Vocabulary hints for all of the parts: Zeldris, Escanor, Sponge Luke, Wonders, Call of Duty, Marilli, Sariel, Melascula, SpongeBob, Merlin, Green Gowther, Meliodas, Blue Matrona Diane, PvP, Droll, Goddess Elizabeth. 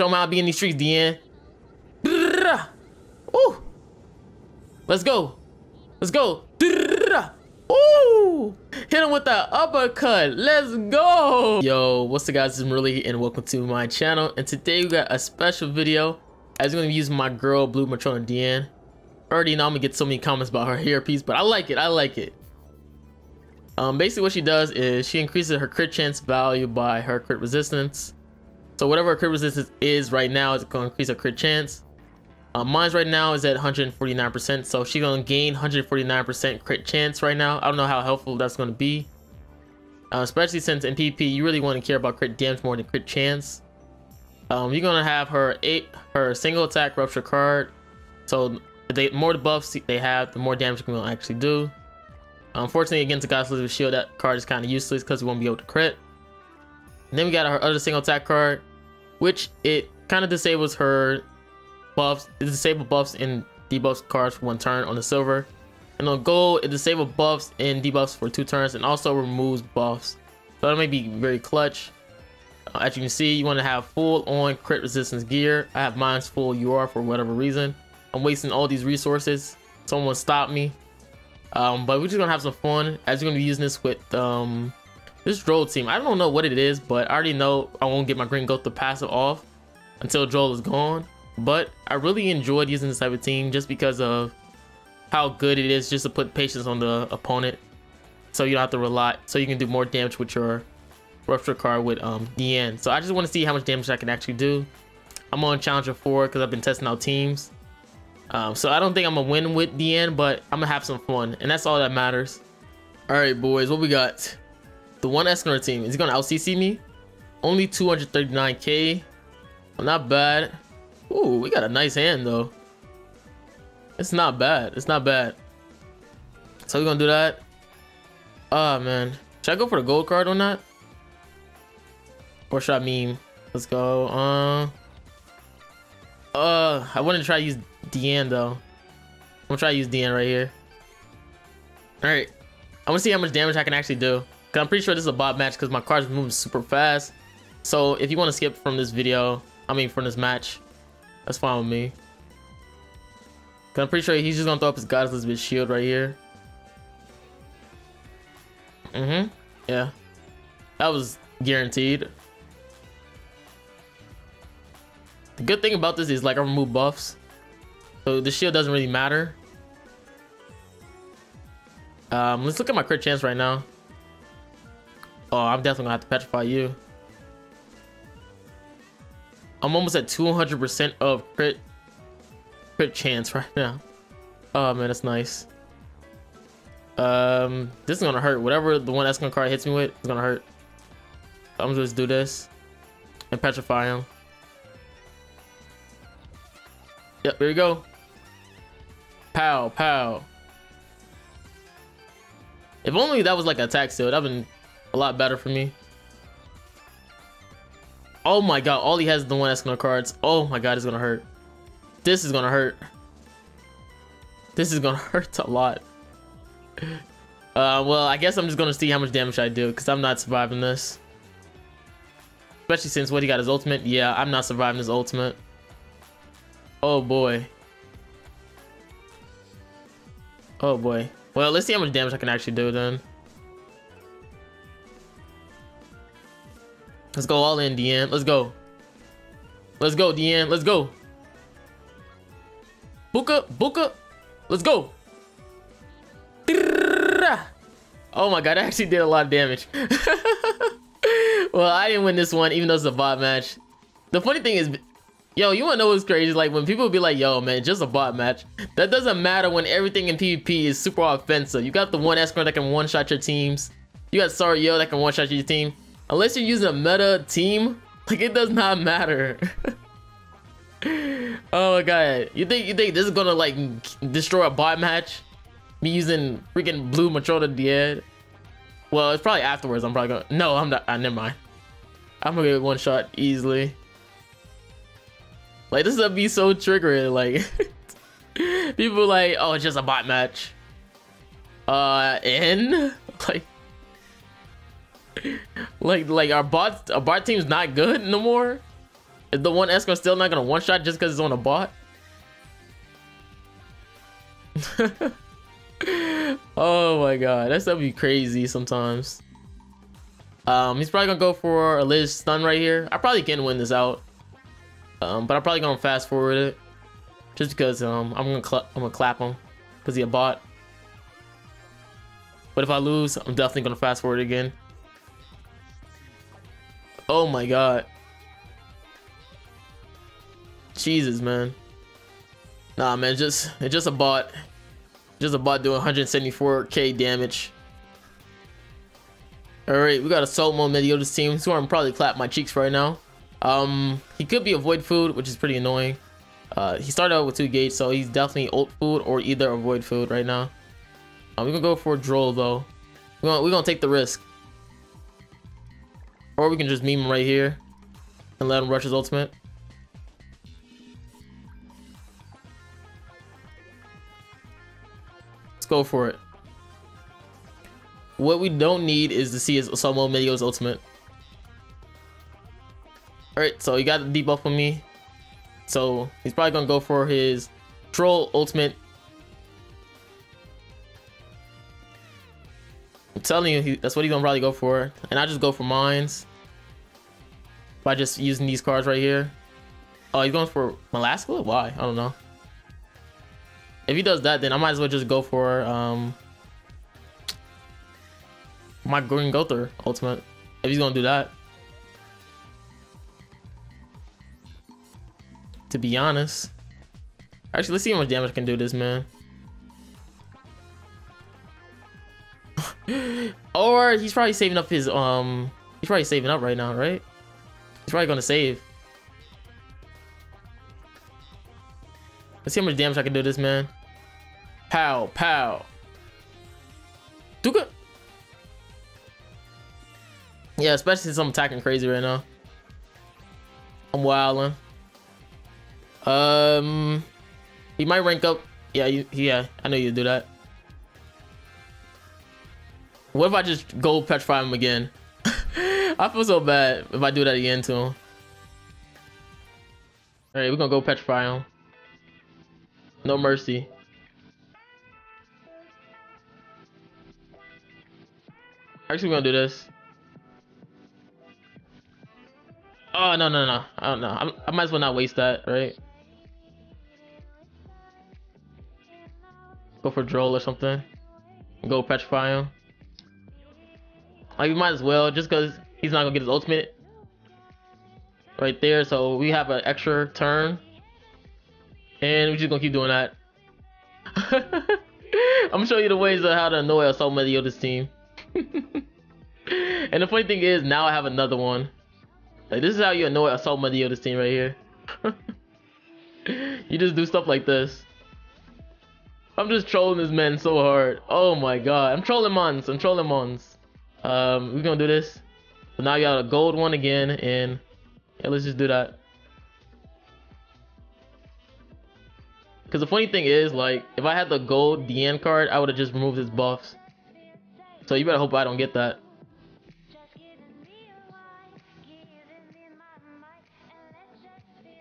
Show them how I be in these streets, Diane. Ooh. Let's go. Let's go. Ooh. Hit him with the uppercut. Let's go. Yo, what's up, guys? It's Marilli, and welcome to my channel. And today we got a special video. I was going to be using my girl, Blue Matrona Diane. Already know I'm going to get so many comments about her hairpiece, but I like it. I like it. Basically, what she does is she increases her crit chance value by her crit resistance. So whatever her crit resistance is right now is going to increase her crit chance. Mine's right now is at 149%, so she's going to gain 149% crit chance right now. I don't know how helpful that's going to be. Especially since in PvP, you really want to care about crit damage more than crit chance. You're going to have her single attack rupture card. So the more debuffs they have, the more damage you can actually do. Unfortunately, against the Goddess Elizabeth Shield, that card is kind of useless because we won't be able to crit. And then we got her other single attack card, which it kind of disables her buffs. It disables buffs and debuffs cards for 1 turn on the silver. And on gold, it disables buffs and debuffs for 2 turns and also removes buffs. So that may be very clutch. As you can see, you want to have full on crit resistance gear. I have mine's full UR for whatever reason. I'm wasting all these resources. Someone stop me. But we're just gonna have some fun as you're gonna be using this with this Droll team. I don't know what it is, but I already know I won't get my Green Gowther passive off until Droll is gone. But I really enjoyed using this type of team just because of how good it is just to put patience on the opponent, so you don't have to rely, so you can do more damage with your rupture card with Diane. So I just want to see how much damage I can actually do. I'm on Challenger 4 because I've been testing out teams. So I don't think I'm gonna win with Diane, but I'm gonna have some fun, and that's all that matters. All right, boys, what we got? The one Escanor team is gonna out CC me. Only 239k. Well, not bad. Ooh, we got a nice hand though. It's not bad. It's not bad. So we're gonna do that. Ah, man, should I go for the gold card or not? Or should I meme? Let's go. I wanted to try to use Diane though. I'm gonna try to use Diane right here. All right, I want to see how much damage I can actually do. Cause I'm pretty sure this is a bot match because my cards are moving super fast. So if you want to skip from this video, I mean from this match, that's fine with me. Cause I'm pretty sure he's just gonna throw up his Goddess Elizabeth Shield right here. Yeah, that was guaranteed. The good thing about this is like I remove buffs, so the shield doesn't really matter. Let's look at my crit chance right now. Oh, I'm definitely gonna have to petrify you. I'm almost at 200% of crit chance right now. Oh man, that's nice. This is gonna hurt. Whatever the one Escanor card hits me with, it's gonna hurt. I'm gonna just do this and petrify him. Yep, there we go. Pow, pow. If only that was like an attack seal, that would have been a lot better for me. Oh my god, all he has is the one Escanor cards. Oh my god, it's gonna hurt. This is gonna hurt. This is gonna hurt a lot. Well, I guess I'm just gonna see how much damage I do, because I'm not surviving this. Especially since what he got is ultimate. Yeah, I'm not surviving his ultimate. Oh boy. Oh boy. Well, let's see how much damage I can actually do then. Let's go all in, Diane. Let's go. Let's go, Diane. Let's go. Buka, buka. Let's go. Oh my god, I actually did a lot of damage. Well, I didn't win this one, even though it's a bot match. The funny thing is, yo, you wanna know what's crazy? Like when people be like, yo man, just a bot match. That doesn't matter when everything in PvP is super offensive. You got the one Escanor that can one-shot your teams. You got Sariel that can one-shot your team. Unless you're using a meta team, like it does not matter. Oh my god. You think this is gonna like destroy a bot match? Me using freaking Blue Matrona Diane? Well, it's probably afterwards. I'm probably gonna never mind. I'm gonna get one shot easily. Like, this would be so triggering, like, people like, oh, it's just a bot match. Like our bot team's not good no more? Is the one Escanor still not gonna one shot just because it's on a bot? Oh my god, that stuff be crazy sometimes. He's probably gonna go for a Liz stun right here. I probably can win this out, but I'm probably gonna fast forward it just because I'm gonna clap him because he a bot. But if I lose, I'm definitely gonna fast forward again. Oh my god, Jesus, man. Nah, man, it's just a bot. Just a bot doing 174k damage. Alright, we got Assault Mode Meliodas team, so I'm probably clapping my cheeks right now. He could be avoid food, which is pretty annoying. He started out with 2 gauge, so he's definitely ult food or either avoid food right now. We're gonna go for Droll though. We're gonna take the risk. Or we can just meme him right here and let him rush his ultimate. Go for it. What we don't need is to see his Assault Mode Meliodas ultimate. Alright, so he got the debuff on me. So he's probably gonna go for his Troll ultimate. I'm telling you, that's what he's gonna probably go for. And I just go for mines by just using these cards right here. Oh, he's going for Melascula? Why? I don't know. If he does that, then I might as well just go for my Green Gowther ultimate. If he's gonna do that, to be honest. Actually, let's see how much damage I can do this, man. Or he's probably saving up his he's probably saving up right now, right? He's probably gonna save. Let's see how much damage I can do this, man. Pow, pow. Do good. Yeah, especially since I'm attacking crazy right now. I'm wilding. He might rank up. Yeah, yeah, I know you do that. What if I just go petrify him again? I feel so bad if I do that again to him. Alright, we're gonna go petrify him. No mercy. Actually, we're gonna do this. Oh, no, no, no. I don't know. I might as well not waste that, right? Go for Droll or something. Go petrify him. Like, we might as well, just because he's not gonna get his ultimate right there. So we have an extra turn. And we're just gonna keep doing that. I'm gonna show you the ways of how to annoy Assault Meliodas team. And the funny thing is, now I have another one. Like, this is how you annoy Assault Meliodas team right here. You just do stuff like this. I'm just trolling this man so hard. Oh my god, I'm trolling mons. I'm trolling mons. We're gonna do this. But now you got a gold one again, and yeah, let's just do that. Because the funny thing is, like, if I had the gold Diane card, I would have just removed his buffs. So you better hope I don't get that.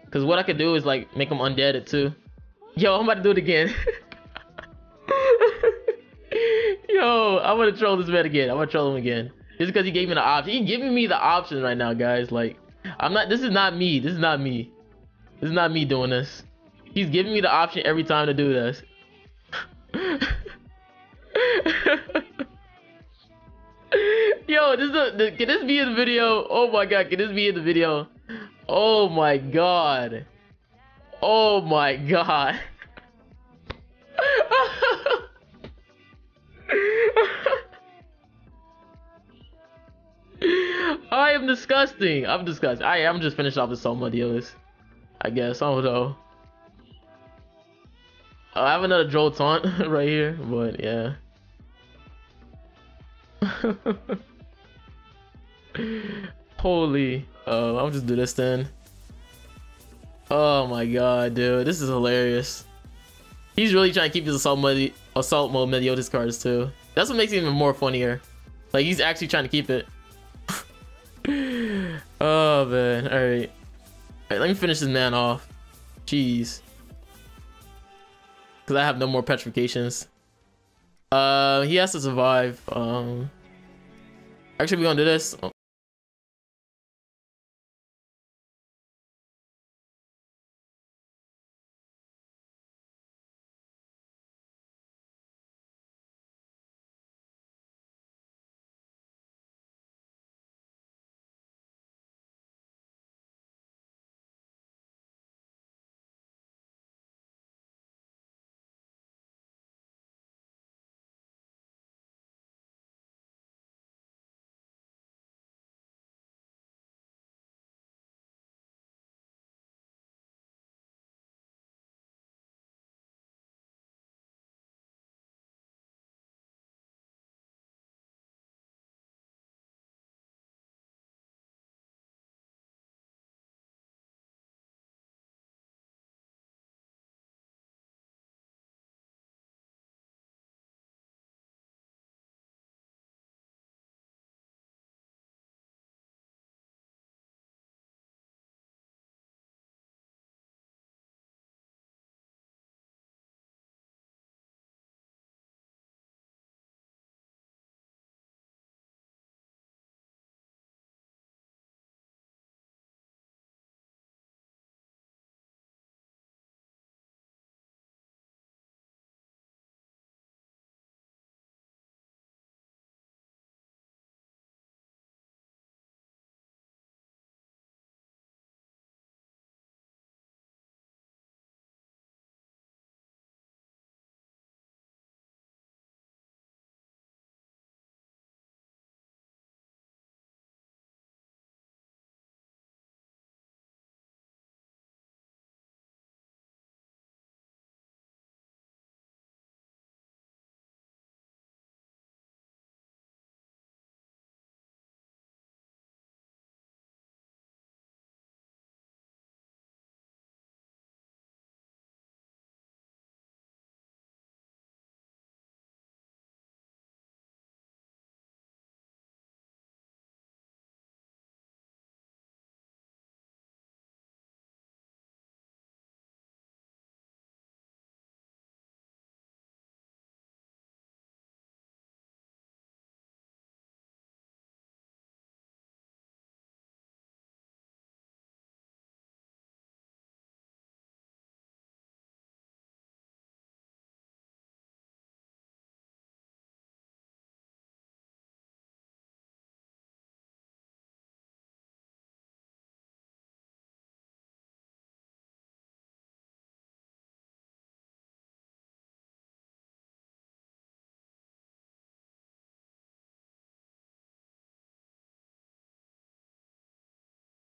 Because what I could do is, like, make him undead it too. Yo, I'm about to do it again. Yo, I'm going to troll this man again. I'm going to troll him again. Just because he gave me the option. He's giving me the option right now, guys. Like, I'm not, this is not me. This is not me. This is not me doing this. He's giving me the option every time to do this. Yo, can this be in the video? Oh my god, can this be in the video? Oh my god. Oh my god. I am disgusting. I'm disgusting. I'm just finished off with some of the others, I guess. I don't know. I have another Droll taunt right here, but yeah. Holy. I'll just do this then. Oh my god, dude. This is hilarious. He's really trying to keep his Assault Mode Meliodas cards too. That's what makes it even more funnier. Like, he's actually trying to keep it. Oh man, alright. Alright, let me finish this man off. Jeez. Because I have no more petrifications. He has to survive. Actually, we're going to do this. Oh.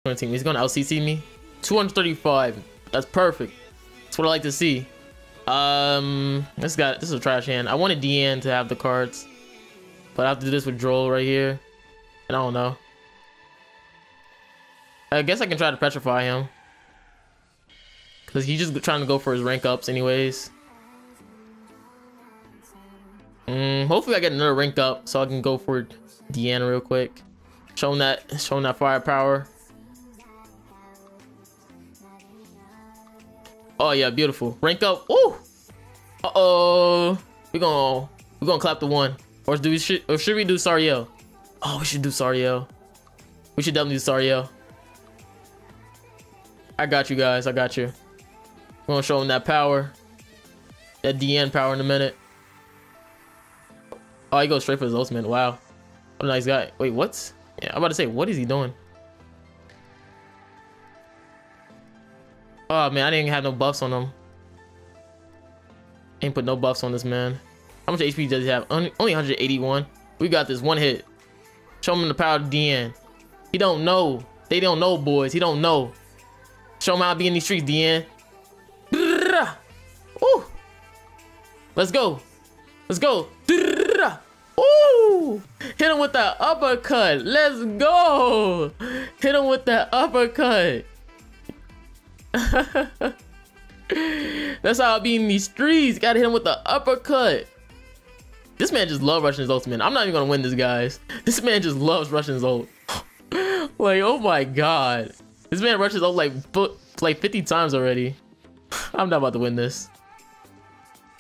He's gonna LCC me. 235. That's perfect. That's what I like to see. This is a trash hand. I wanted Diane to have the cards, but I have to do this with Droll right here, and I don't know. I guess I can try to petrify him because he's just trying to go for his rank ups anyways. Hopefully I get another rank up so I can go for Diane real quick. Showing that firepower. Oh yeah, beautiful. Rank up. Ooh. Uh-oh. We're gonna clap the one. Or should we do Sariel? Oh, we should do Sariel. We should definitely do Sariel. I got you guys, I got you. We're gonna show him that power. That DN power in a minute. Oh, he goes straight for his ultimate. Wow. What a nice guy. Wait, what? Yeah, I'm about to say, what is he doing? Oh man, I didn't have no buffs on him. Ain't put no buffs on this man. How much HP does he have? Only 181. We got this one hit. Show him the power of Diane. He don't know. They don't know, boys. He don't know. Show him how to be in these streets, Diane. Ooh. Let's go. Let's go. Ooh. Hit him with that uppercut. Let's go. Hit him with that uppercut. That's how I be in these streets. Gotta hit him with the uppercut. This man just loves rushing his ultimate. I'm not even gonna win this, guys. This man just loves rushing his ult. Like, oh my god. This man rushes up like 50 times already. I'm not about to win this.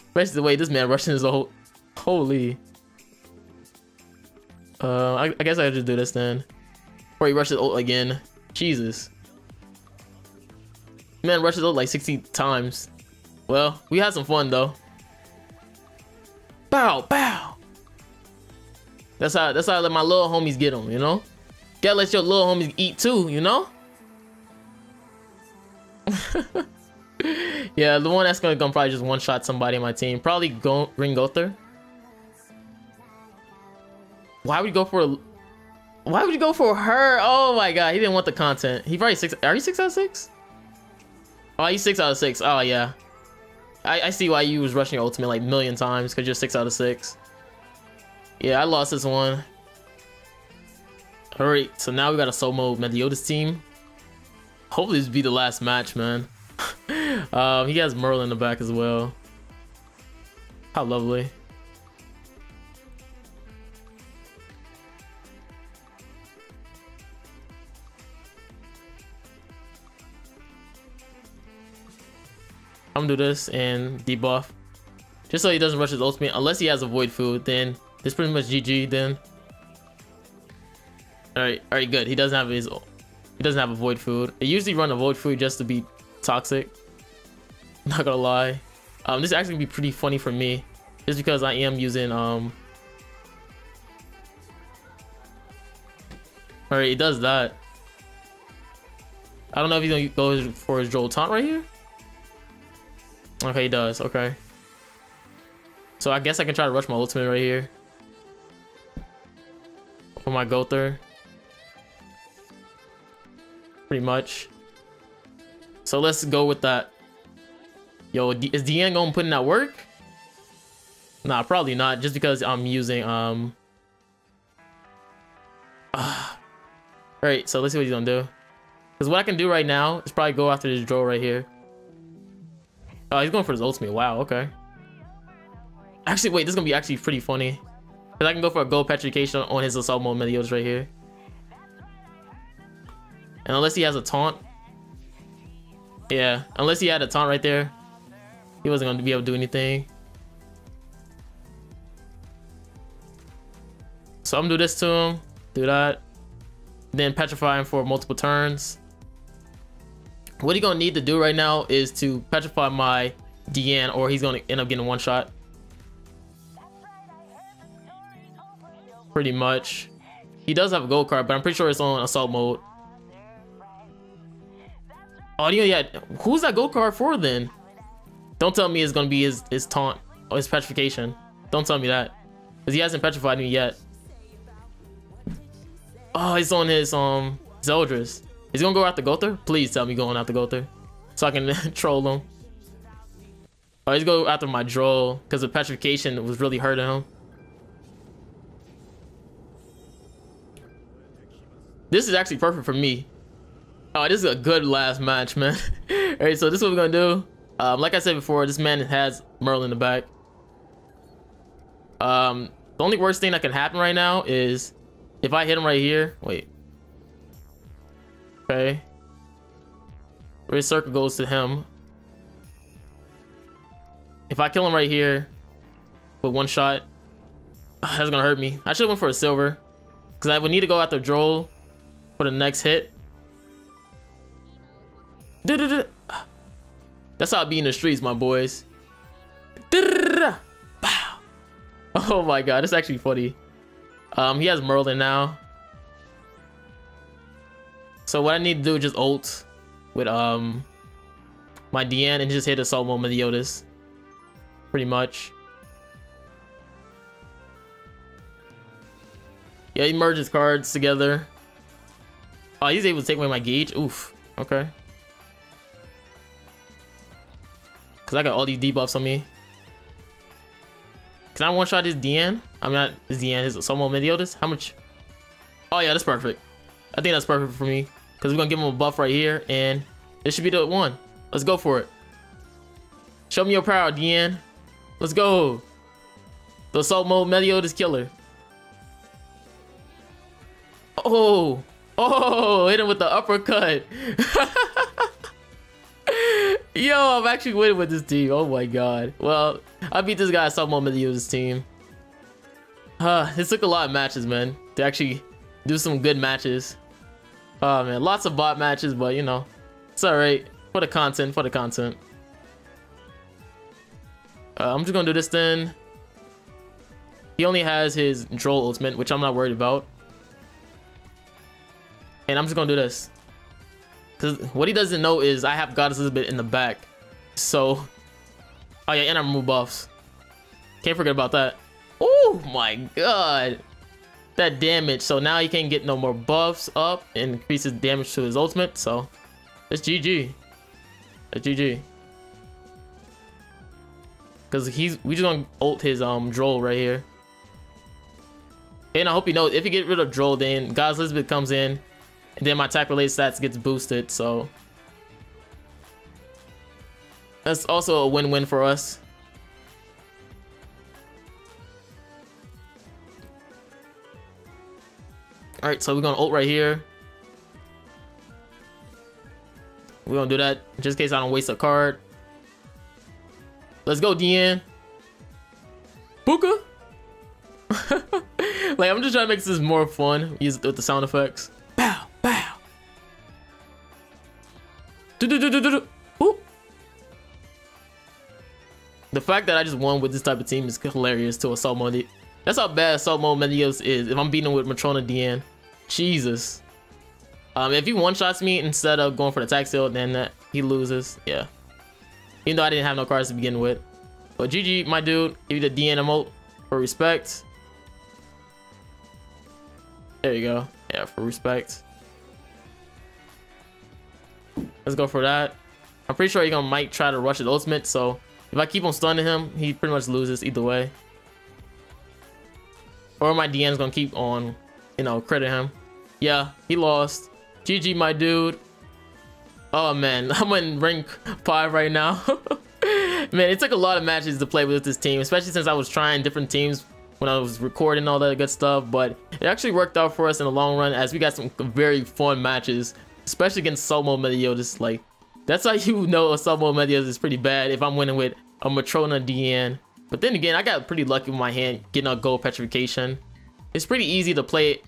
Especially the way this man rushing is a whole... Holy. I guess I just do this then. Or he rushes ult again. Jesus. Man rushes ult like 60 times. Well, we had some fun though. Bow, bow. That's how I let my little homies get them, you know? Gotta let your little homies eat too, you know? Yeah, the one that's gonna come probably just one-shot somebody on my team. Probably Green Gowther. Why would you go for her? Oh my god, he didn't want the content. He probably six. Are you 6 out of 6? Oh, he's 6 out of 6. Oh yeah, I see why you was rushing your ultimate like a million times, because you're 6 out of 6. Yeah, I lost this one. All right, so now we got Assault Mode Meliodas team. Hopefully this be the last match, man. He has Merlin in the back as well. How lovely. I'm gonna do this and debuff. Just so he doesn't rush his ultimate. Unless he has a void food, then this pretty much GG then. Alright, good. He doesn't have his a void food. They usually run a void food just to be toxic. Not gonna lie. This is actually gonna be pretty funny for me. Just because I am using Alright, he does that. I don't know if he's gonna go for his Droll taunt right here. Okay, he does. Okay. So I guess I can try to rush my ultimate right here. For my Gowther. Pretty much. So let's go with that. Yo, is Diane gonna put in that work? Nah, probably not. Just because I'm using Alright, so let's see what he's gonna do. Because what I can do right now is probably go after this Droll right here. Oh, he's going for his ultimate. Wow, okay. Actually, wait, this is going to be actually pretty funny. Because I can go for a gold petrification on his Assault Mode Meliodas right here. And unless he has a taunt. Yeah, unless he had a taunt right there. He wasn't going to be able to do anything. So I'm going to do this to him. Do that. Then petrify him for multiple turns. What he's gonna need to do right now is to petrify my Diane, or he's gonna end up getting one shot. Pretty much. He does have a gold card, but I'm pretty sure it's on assault mode. Oh yeah, who's that gold card for then? Don't tell me it's gonna be his taunt or his petrification. Don't tell me that, because he hasn't petrified me yet. Oh, it's on his Zeldris. He's gonna go after Gowther? Please tell me going after Gowther, so I can troll him. Or he's going after my Droll, because the petrification was really hurting him. This is actually perfect for me. Oh, this is a good last match, man. Alright, so this is what we're gonna do. Like I said before, this man has Merlin in the back. The only worst thing that can happen right now is if I hit him right here. Wait. Okay. Red circle goes to him. If I kill him right here with one shot, that's gonna hurt me. I should have went for a silver, because I would need to go after Droll for the next hit. That's how I be in the streets, my boys. Oh my god, it's actually funny. He has Merlin now. So what I need to do is just ult with my Diane and just hit Assault Mode Meliodas. Pretty much. Yeah, he merges cards together. Oh, he's able to take away my gauge. Oof. Okay. Because I got all these debuffs on me. Can I one-shot his Diane? I'm not his Diane, his Assault Mode Meliodas. How much? Oh yeah, that's perfect. I think that's perfect for me, because we're gonna give him a buff right here, and this should be the one. Let's go for it. Show me your power, Diane. Let's go. The Assault Mode Meliodas killer. Oh, Oh, hit him with the uppercut. Yo, I'm actually winning with this team. Oh my god. Well, I beat this guy at some moment to use this team. It took a lot of matches, man, to actually do some good matches. Oh man, lots of bot matches, but you know, it's alright. For the content, for the content. I'm just gonna do this then. He only has his Droll ultimate, which I'm not worried about. And I'm just gonna do this. Cause what he doesn't know is I have Goddess Elizabeth in the back. So, oh yeah, and I remove buffs. Can't forget about that. Oh my god. That damage. So now he can't get no more buffs up and increases damage to his ultimate. So, it's GG. It's GG. Cause we just gonna ult his Droll right here. And I hope you know, if you get rid of Droll, then Goddess Elizabeth comes in, and then my attack related stats gets boosted, so that's also a win-win for us. Alright, so we're gonna ult right here. We're gonna do that just in case I don't waste a card. Let's go, DN. Puka. Like, I'm just trying to make this more fun. Use it with the sound effects. Bow, bow. Do-do-do-do-do-do. Ooh. The fact that I just won with this type of team is hilarious to Assault Mode. That's how bad Assault Mode Meliodas is. If I'm beating him with Matrona Diane, Jesus. If he one-shots me instead of going for the attack seal, then he loses. Yeah. Even though I didn't have no cards to begin with. But GG, my dude. Give you the DN emote for respect. There you go. Yeah, for respect. Let's go for that. I'm pretty sure he's gonna might try to rush his ultimate, so if I keep on stunning him, he pretty much loses either way. Or my DN's gonna keep on, you know, credit him. Yeah, he lost. GG, my dude. Oh man, I'm in rank 5 right now. Man, it took a lot of matches to play with this team, especially since I was trying different teams when I was recording all that good stuff, but it actually worked out for us in the long run as we got some very fun matches, especially against Assault Mode Meliodas. Like, that's how you know Assault Mode Meliodas is pretty bad if I'm winning with a Matrona Diane. But then again, I got pretty lucky with my hand getting a gold petrification. It's pretty easy to play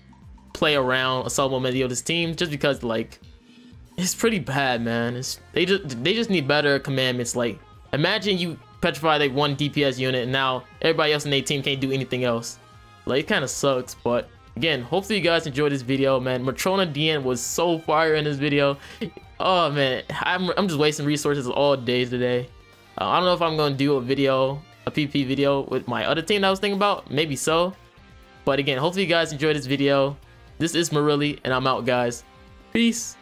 around Assault Mode Meliodas team just because, like, it's pretty bad, man. They just need better commandments. Like, imagine you petrify like one DPS unit and now everybody else in their team can't do anything else. Like, it kind of sucks. But again, hopefully you guys enjoyed this video, man. Matrona Diane was so fire in this video. Oh man, I'm just wasting resources all day today. I don't know if I'm gonna do a PP video with my other team that I was thinking about. Maybe so. But again, hopefully you guys enjoyed this video. This is Marilli and I'm out, guys. Peace.